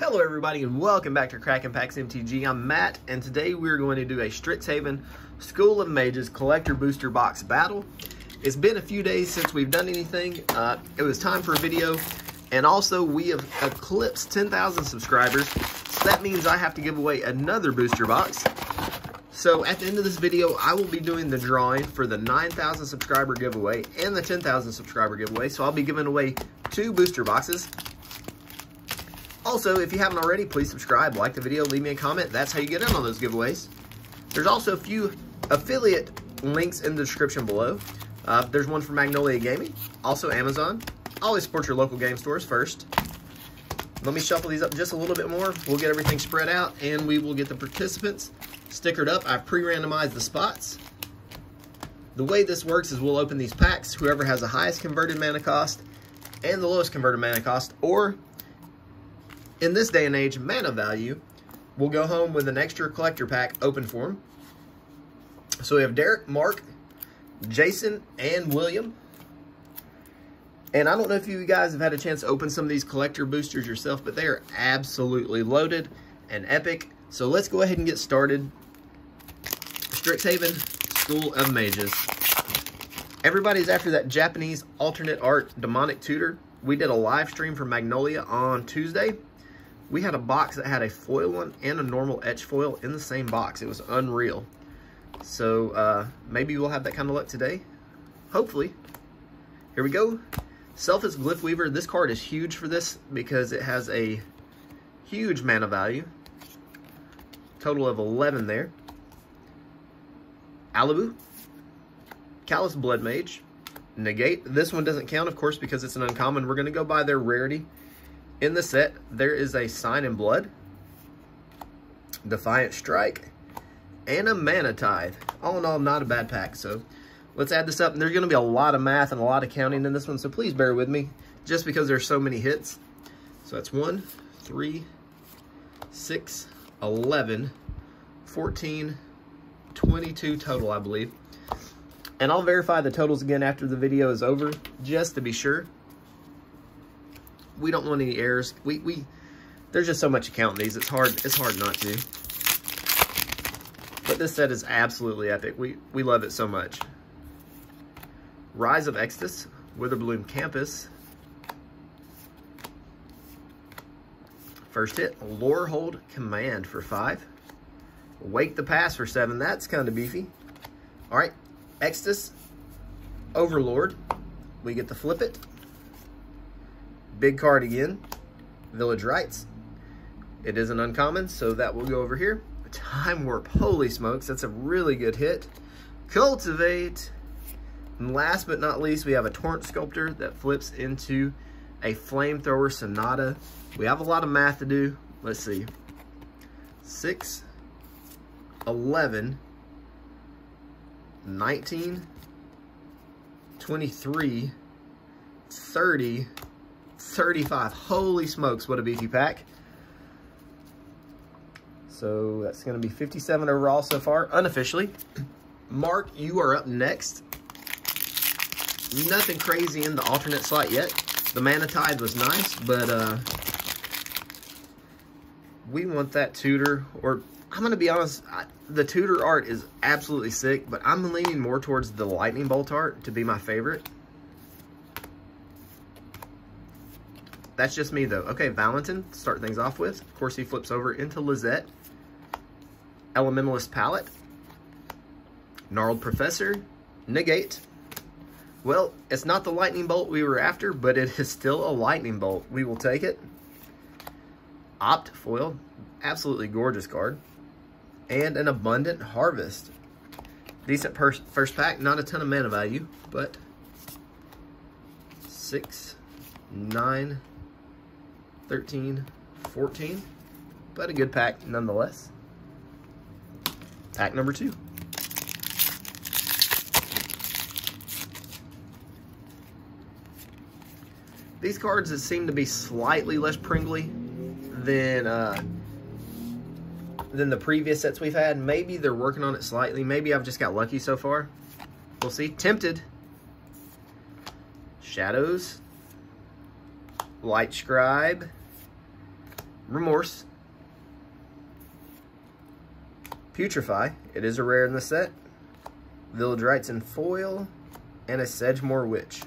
Hello everybody and welcome back to Cracking Packs MTG. I'm Matt and today we're going to do a Strixhaven School of Mages Collector Booster Box Battle. It's been a few days since we've done anything. It was time for a video, and also we have eclipsed 10,000 subscribers, so that means I have to give away another booster box. So at the end of this video, I will be doing the drawing for the 9,000 subscriber giveaway and the 10,000 subscriber giveaway, so I'll be giving away two booster boxes. Also, if you haven't already, please subscribe, like the video, leave me a comment. That's how you get in on those giveaways. There's also a few affiliate links in the description below. There's one for Magnolia Gaming, also Amazon. Always support your local game stores first. Let me shuffle these up just a little bit more. We'll get everything spread out, and we will get the participants stickered up. I've pre-randomized the spots. The way this works is we'll open these packs. Whoever has the highest converted mana cost and the lowest converted mana cost, or in this day and age, mana value, will go home with an extra collector pack open for them. So we have Derek, Mark, Jason, and William. And I don't know if you guys have had a chance to open some of these collector boosters yourself, but they are absolutely loaded and epic. So let's go ahead and get started. Strixhaven School of Mages. Everybody's after that Japanese alternate art demonic tutor. We did a live stream for Magnolia on Tuesday. We had a box that had a foil one and a normal etch foil in the same box. It was unreal. So maybe we'll have that kind of luck today. Hopefully. Here we go. Selfless Glyph Weaver. This card is huge for this because it has a huge mana value. Total of 11 there. Alibu. Callous Blood Mage. Negate. This one doesn't count, of course, because it's an uncommon. We're going to go by their rarity. In the set, there is a Sign in Blood, Defiant Strike, and a Mana Tithe. All in all, not a bad pack. So let's add this up. And there's going to be a lot of math and a lot of counting in this one, so please bear with me just because there's so many hits. So that's 1, 3, 6, 11, 14, 22 total, I believe. And I'll verify the totals again after the video is over, just to be sure. We don't want any errors. There's just so much to count in these. It's hard not to. But this set is absolutely epic. We love it so much. Rise of Exodus, Witherbloom Campus. First hit, Lorehold Command for 5. Wake the Pass for 7. That's kind of beefy. All right. Exodus, Overlord, we get to flip it. Big card again, Village Rites. It is an uncommon, so that will go over here. Time Warp, holy smokes, that's a really good hit. Cultivate. And last but not least, we have a Torrent Sculptor that flips into a Flamethrower Sonata. We have a lot of math to do. Let's see. 6, 11, 19, 23, 30, 35. Holy smokes, what a beefy pack. So that's going to be 57 overall so far, unofficially. Mark, you are up next. Nothing crazy in the alternate slot yet. The Mana Tithe was nice, but we want that tutor, or I'm going to be honest, the tutor art is absolutely sick, but I'm leaning more towards the lightning bolt art to be my favorite. That's just me, though. Okay, Valentin, start things off with. Of course, he flips over into Lizette. Elementalist Palette. Gnarled Professor. Negate. Well, it's not the lightning bolt we were after, but it is still a lightning bolt. We will take it. Opt foil. Absolutely gorgeous card. And an Abundant Harvest. Decent first pack. Not a ton of mana value, but 6, 9, 13, 14. But a good pack nonetheless. Pack number 2. These cards that seem to be slightly less pringly than the previous sets we've had. Maybe they're working on it slightly. Maybe I've just got lucky so far. We'll see. Tempted. Shadows. Light Scribe. Remorse. Putrefy. It is a rare in the set. Village Rites in foil. And a Sedgemore Witch.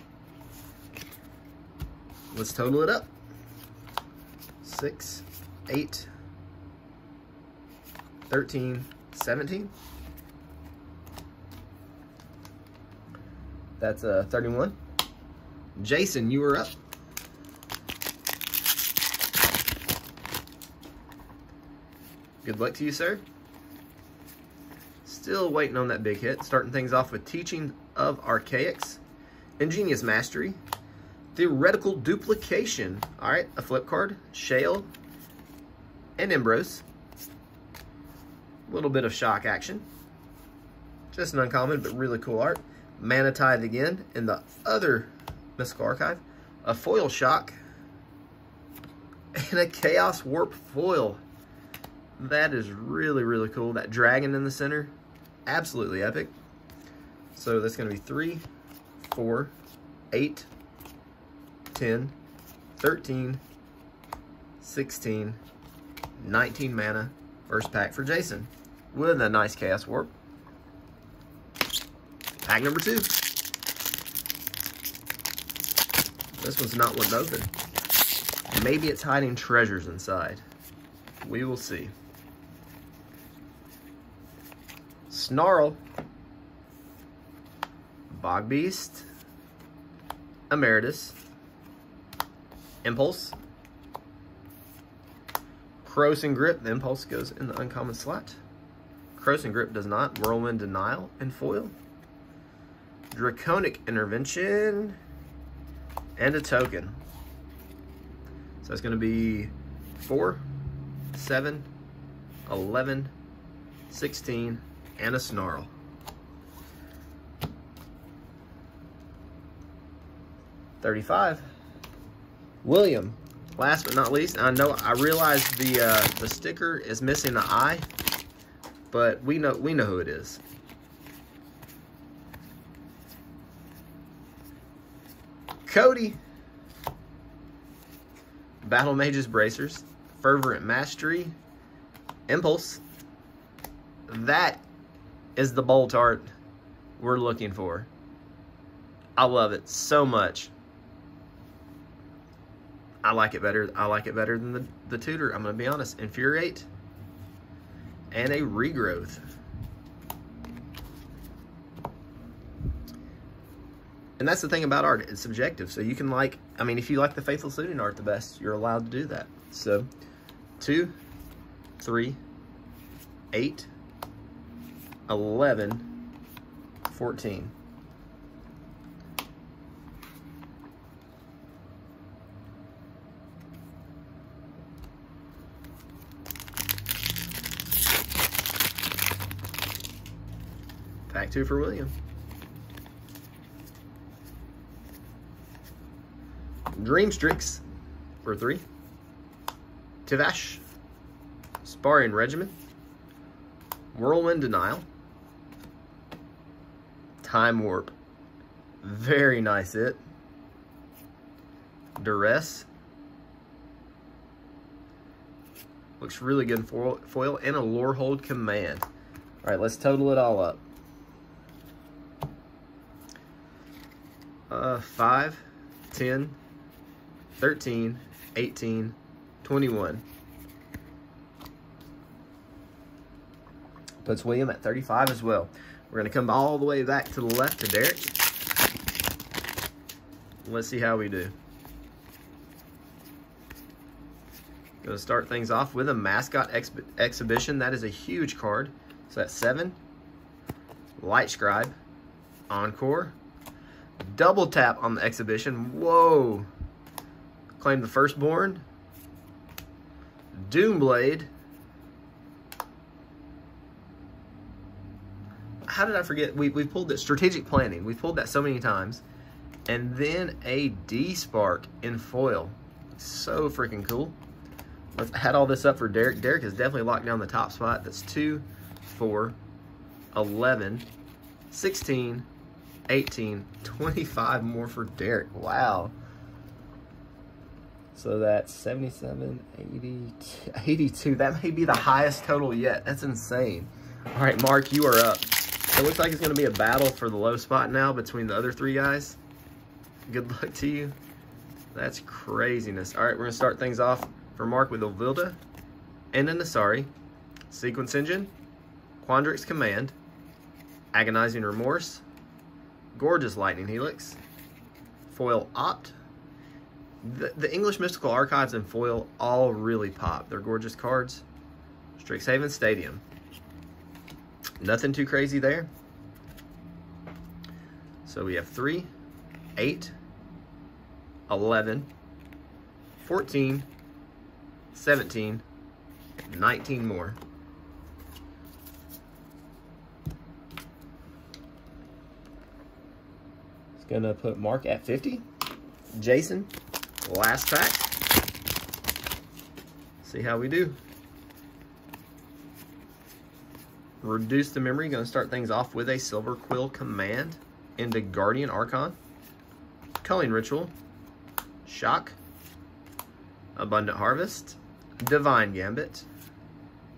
Let's total it up. 6, 8, 13, 17. That's 31. Jason, you were up. Good luck to you, sir. Still waiting on that big hit. Starting things off with Teaching of Archaics. Ingenious Mastery. Theoretical Duplication. All right, a flip card. Shale and Embrose. A little bit of shock action. Just an uncommon, but really cool art. Mana Tithe again in the other Mystical Archive. A foil Shock. And a Chaos Warp foil. That is really, really cool. That dragon in the center. Absolutely epic. So that's going to be 3, 4, 8, 10, 13, 16, 19 mana. First pack for Jason. With a nice Chaos Warp. Pack number 2. This one's not one to open. Maybe it's hiding treasures inside. We will see. Snarl. Bog Beast. Emeritus. Impulse. Cross and Grip. The Impulse goes in the uncommon slot. Cross and Grip does not. Whirlwind Denial and foil. Draconic Intervention. And a token. So it's going to be 4, 7, 11, 16, and a Snarl. $35. William, last but not least, I know I realize the sticker is missing the eye, but we know who it is. Cody. Battle Mage's Bracers. Fervent Mastery. Impulse. That is the bolt art we're looking for. I love it so much. I like it better. I like it better than the tutor. I'm going to be honest. Infuriate. And a Regrowth. And that's the thing about art, it's subjective. So you can like, I mean, if you like the Faithful Student art the best, you're allowed to do that. So 2, 3, 8, 11, 14. Pack 2 for William. Dreamstrix for 3. Tivash. Sparring Regimen. Whirlwind Denial. Time Warp. Very nice hit. Duress. Looks really good in foil. And a Lorehold Command. Alright, let's total it all up. 5, 10, 13, 18, 21. Puts William at 35 as well. We're going to come all the way back to the left to Derek. Let's see how we do. Going to start things off with a Mascot Exhibition. That is a huge card. So that's 7. Light Scribe. Encore. Double tap on the Exhibition. Whoa. Claim the Firstborn. Doomblade. How did I forget? We've pulled that Strategic Planning. We've pulled that so many times. And then a D-Spark in foil. So freaking cool. Let's add all this up for Derek. Derek has definitely locked down the top spot. That's 2, 4, 11, 16, 18, 25 more for Derek. Wow. So that's 77, 80, 82. That may be the highest total yet. That's insane. All right, Mark, you are up. It looks like it's going to be a battle for the low spot now between the other three guys. Good luck to you. That's craziness. All right, we're going to start things off for Mark with Ovilda and an Asari, Sequence Engine, Quandrix Command, Agonizing Remorse, Gorgeous Lightning Helix, Foil Opt. The English Mystical Archives and Foil all really pop. They're gorgeous cards. Strixhaven Stadium. Nothing too crazy there. So we have 3, 8, 11, 14, 17, 19 more. It's going to put Mark at 50. Jason, last pack. See how we do. Reduce the memory. Going to start things off with a Silver Quill Command into Guardian Archon, Culling Ritual, Shock, Abundant Harvest, Divine Gambit,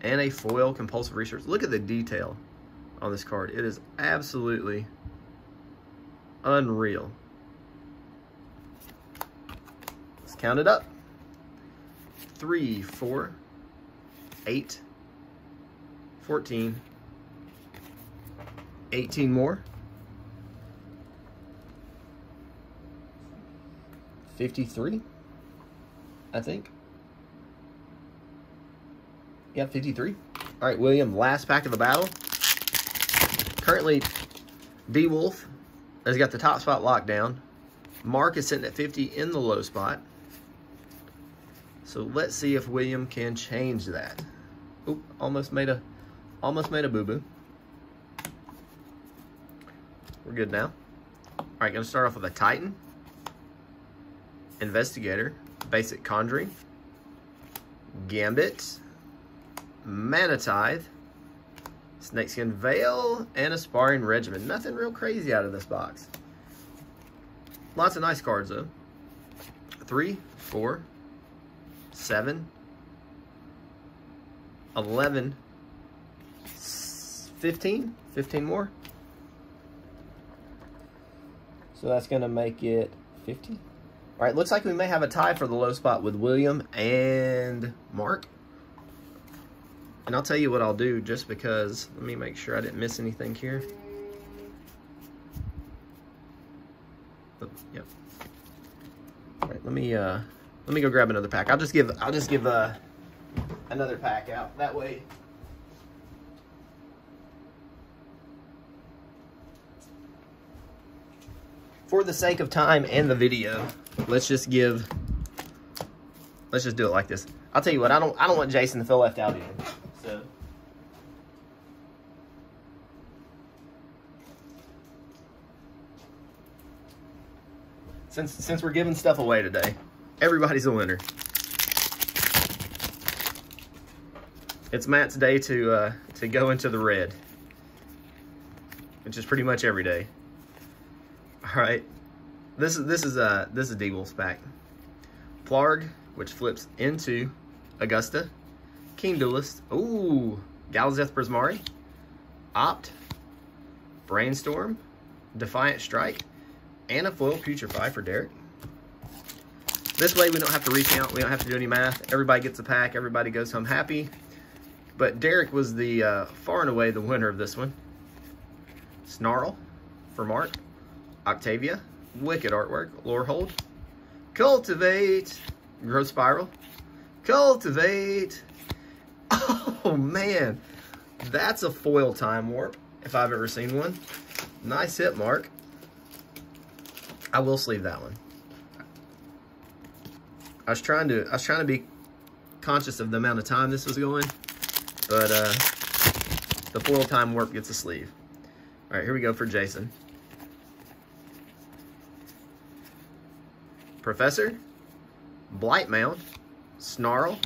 and a Foil Compulsive Research. Look at the detail on this card. It is absolutely unreal. Let's count it up. 3, 4, 8, 14, 18 more. 53, I think. Yeah, 53. All right, William, last pack of the battle. Currently, D-Wolf has got the top spot locked down. Mark is sitting at 50 in the low spot. So let's see if William can change that. Oop, almost made a boo-boo. We're good now. All right, going to start off with a Titan, Investigator, Basic Conjuring, Gambit, Mana Tithe, Snakeskin Veil, and a Sparring Regiment. Nothing real crazy out of this box. Lots of nice cards, though. 3, 4, 7, 11, 15, 15 more. So that's going to make it 50. All right, looks like we may have a tie for the low spot with William and Mark. And I'll tell you what I'll do just because, let me make sure I didn't miss anything here. Yep. All right, let me go grab another pack. I'll just give another pack out that way. For the sake of time and the video, let's just do it like this. I'll tell you what, I don't want Jason to feel left out either. So since we're giving stuff away today, everybody's a winner. It's Matt's day to go into the red, which is pretty much every day. All right, this is D-Wolf's pack. Plarg, which flips into Augusta, King Duelist. Ooh, Galazeth Prismari, Opt, Brainstorm, Defiant Strike, and a foil Putrefy for Derek. This way we don't have to recount, we don't have to do any math. Everybody gets a pack, everybody goes home happy. But Derek was the far and away the winner of this one. Snarl for Mark, Octavia, wicked artwork, Lorehold, Cultivate, Growth Spiral, Cultivate. Oh man, that's a foil Time Warp if I've ever seen one. Nice hit, Mark. I will sleeve that one. I was trying to be conscious of the amount of time this was going, but the foil Time Warp gets a sleeve. All right, here we go for Jason. Professor, Blightmound, Snarl,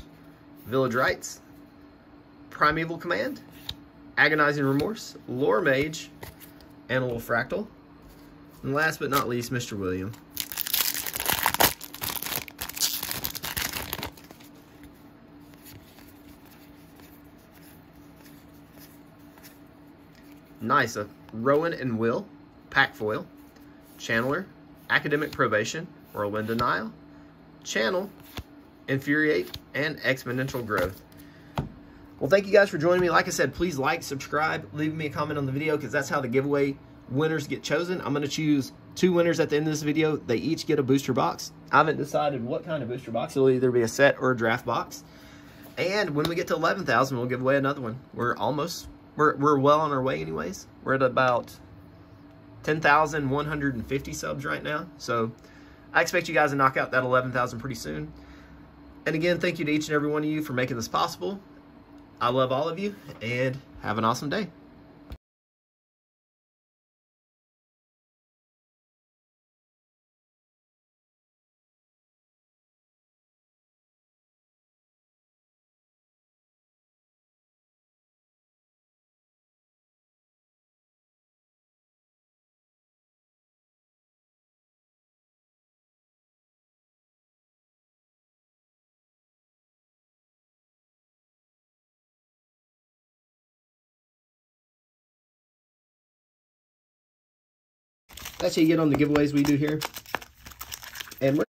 Village Rites, Primeval Command, Agonizing Remorse, Lore Mage, and a little Fractal. And last but not least, Mr. William. Nice. Rowan and Will, Pack Foil, Channeler, Academic Probation, Whirlwind Denial, Channel, Infuriate, and Exponential Growth. Well, thank you guys for joining me. Like I said, please like, subscribe, leave me a comment on the video, because that's how the giveaway winners get chosen. I'm going to choose two winners at the end of this video. They each get a booster box. I haven't decided what kind of booster box. It'll either be a set or a draft box. And when we get to 11,000, we'll give away another one. We're almost, we're well on our way anyways. We're at about 10,150 subs right now. So I expect you guys to knock out that 11,000 pretty soon. And again, thank you to each and every one of you for making this possible. I love all of you, and have an awesome day. That's how you get on the giveaways we do here. And we're